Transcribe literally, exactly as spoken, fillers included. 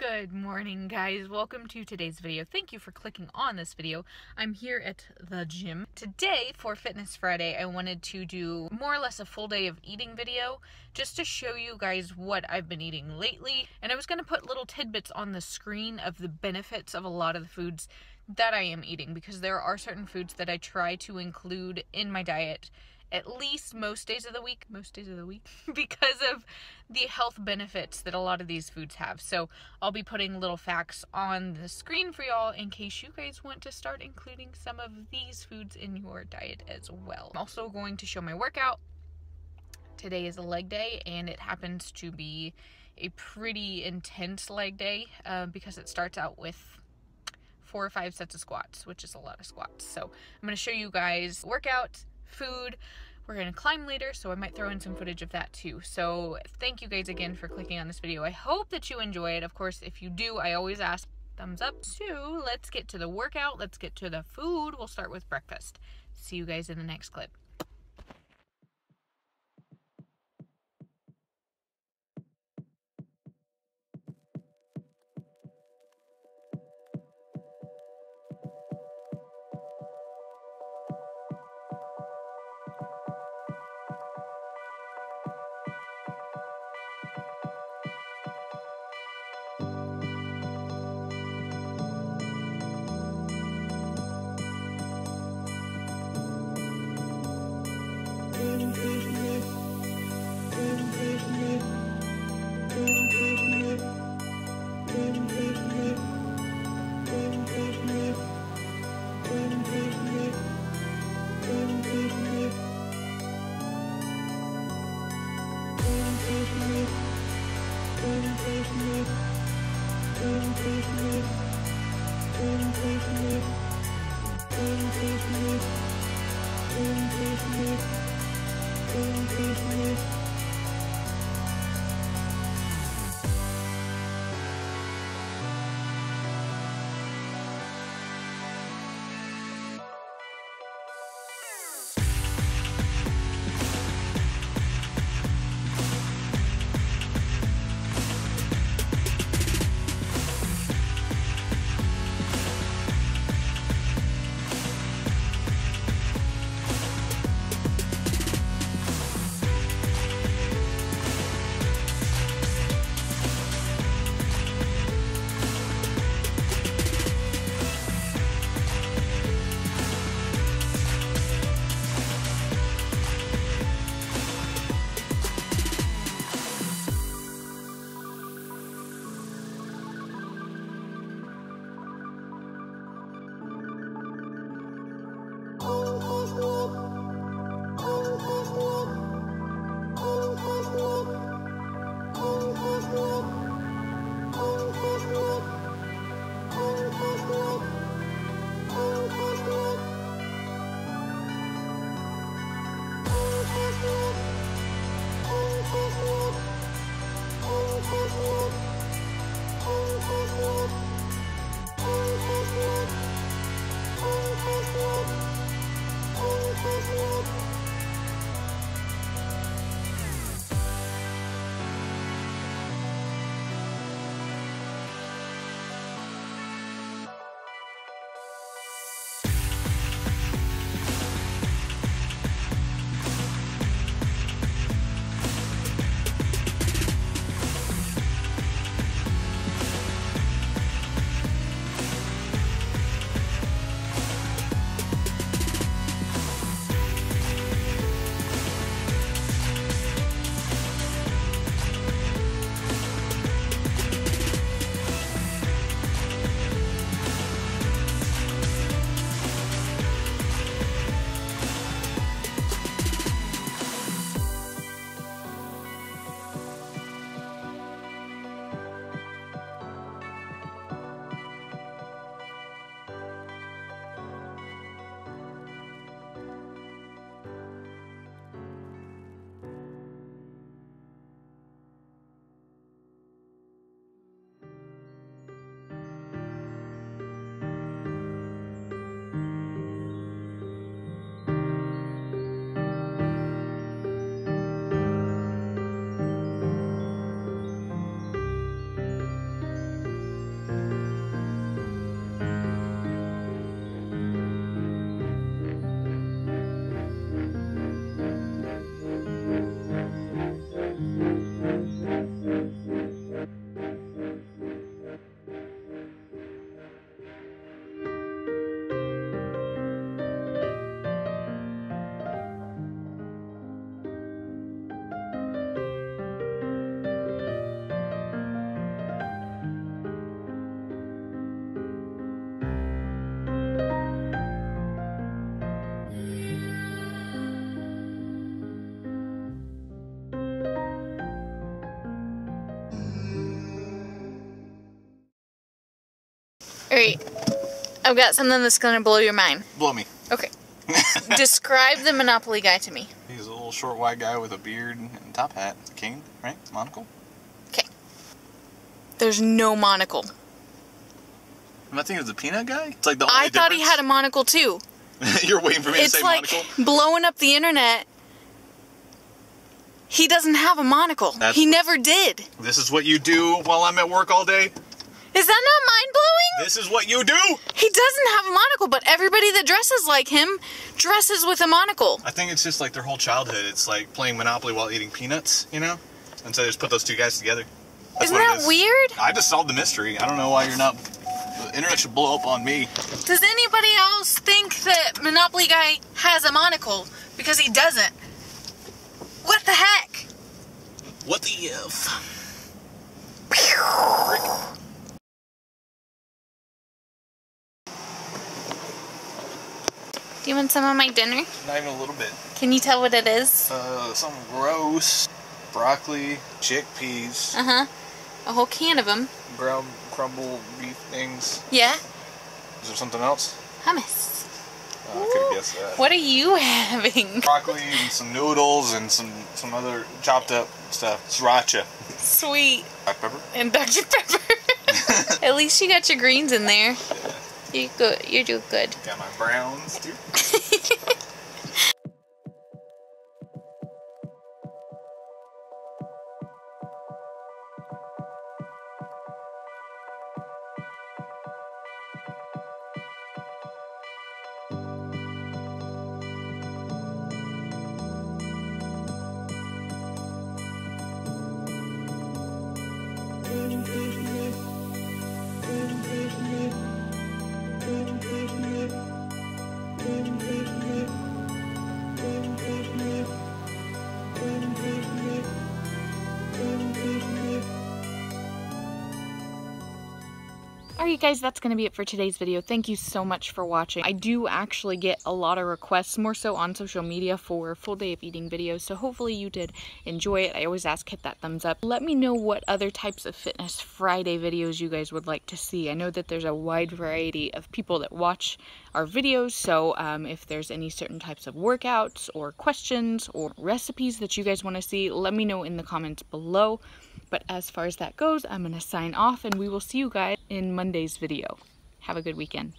Good morning, guys. Welcome to today's video. Thank you for clicking on this video. I'm here at the gym. Today for Fitness Friday, I wanted to do more or less a full day of eating video just to show you guys what I've been eating lately. And I was going to put little tidbits on the screen of the benefits of a lot of the foods that I am eating, because there are certain foods that I try to include in my diet at least most days of the week, most days of the week, because of the health benefits that a lot of these foods have. So I'll be putting little facts on the screen for y'all in case you guys want to start including some of these foods in your diet as well. I'm also going to show my workout. Today is a leg day, and it happens to be a pretty intense leg day uh, because it starts out with four or five sets of squats, which is a lot of squats. So I'm gonna show you guys workout, food. We're gonna climb later, so I might throw in some footage of that too. So thank you guys again for clicking on this video. I hope that you enjoy it. Of course, if you do, I always ask thumbs up. So let's get to the workout. Let's get to the food. We'll start with breakfast. See you guys in the next clip. Alright, I've got something that's going to blow your mind. Blow me. Okay. Describe the Monopoly guy to me. He's a little short, white guy with a beard and top hat. King, right? Monocle? Okay. There's no monocle. Am I thinking of the peanut guy? It's like the only I difference. Thought he had a monocle too. You're waiting for me it's to say like monocle? It's like blowing up the internet. He doesn't have a monocle. That's, he never did. This is what you do while I'm at work all day? Is that not mind-blowing? This is what you do? He doesn't have a monocle, but everybody that dresses like him dresses with a monocle. I think it's just like their whole childhood. It's like playing Monopoly while eating peanuts, you know? And so they just put those two guys together. That's Isn't that is. weird? I just solved the mystery. I don't know why you're not... The internet should blow up on me. Does anybody else think that Monopoly guy has a monocle? Because he doesn't. What the heck? What the if? Pew! Do you want some of my dinner? Not even a little bit. Can you tell what it is? Uh, some gross broccoli, chickpeas. Uh-huh. A whole can of them. Ground crumble beef things. Yeah. Is there something else? Hummus. Uh, I could have guessed that. What are you having? Broccoli and some noodles and some, some other chopped up stuff. Sriracha. Sweet. Dr Pepper? And Doctor Pepper. At least you got your greens in there. Yeah. You go, you do good. Got my browns too. Alright guys, that's going to be it for today's video. Thank you so much for watching. I do actually get a lot of requests, more so on social media, for full day of eating videos, so hopefully you did enjoy it. I always ask, hit that thumbs up. Let me know what other types of Fitness Friday videos you guys would like to see. I know that there's a wide variety of people that watch our videos, so um, if there's any certain types of workouts or questions or recipes that you guys want to see, let me know in the comments below. But as far as that goes, I'm going to sign off, and we will see you guys in Monday's video. Have a good weekend.